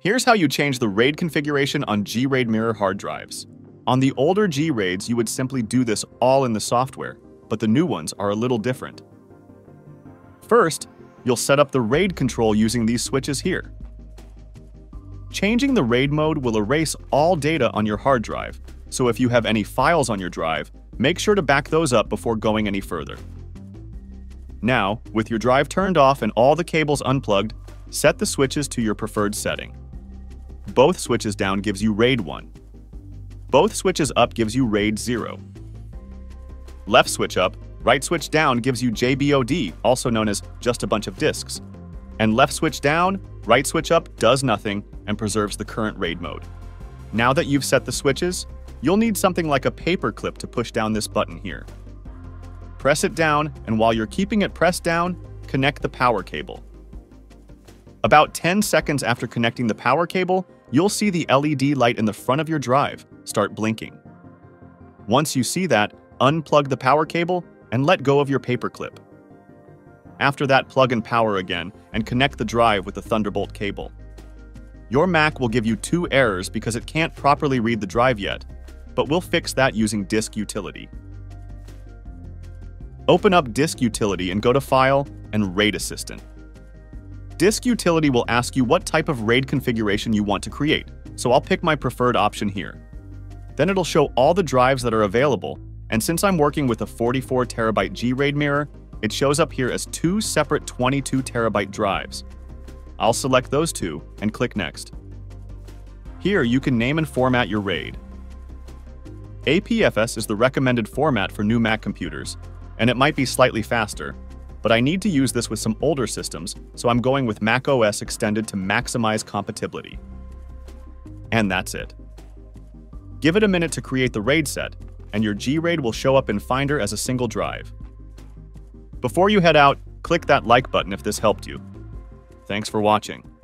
Here's how you change the RAID configuration on G-RAID mirror hard drives. On the older G-RAIDs, you would simply do this all in the software, but the new ones are a little different. First, you'll set up the RAID control using these switches here. Changing the RAID mode will erase all data on your hard drive, so if you have any files on your drive, make sure to back those up before going any further. Now, with your drive turned off and all the cables unplugged, set the switches to your preferred setting. Both switches down gives you RAID 1. Both switches up gives you RAID 0. Left switch up, right switch down gives you JBOD, also known as just a bunch of disks. And left switch down, right switch up does nothing and preserves the current RAID mode. Now that you've set the switches, you'll need something like a paper clip to push down this button here. Press it down, and while you're keeping it pressed down, connect the power cable. About 10 seconds after connecting the power cable, you'll see the LED light in the front of your drive start blinking. Once you see that, unplug the power cable and let go of your paper clip. After that, plug in power again and connect the drive with the Thunderbolt cable. Your Mac will give you 2 errors because it can't properly read the drive yet, but we'll fix that using Disk Utility. Open up Disk Utility and go to File and RAID Assistant. Disk Utility will ask you what type of RAID configuration you want to create, so I'll pick my preferred option here. Then it'll show all the drives that are available, and since I'm working with a 44 TB G-RAID mirror, it shows up here as 2 separate 22 TB drives. I'll select those 2 and click Next. Here you can name and format your RAID. APFS is the recommended format for new Mac computers, and it might be slightly faster, but I need to use this with some older systems, so I'm going with macOS Extended to maximize compatibility. And that's it. Give it a minute to create the RAID set, and your G-RAID will show up in Finder as a single drive. Before you head out, click that like button if this helped you. Thanks for watching.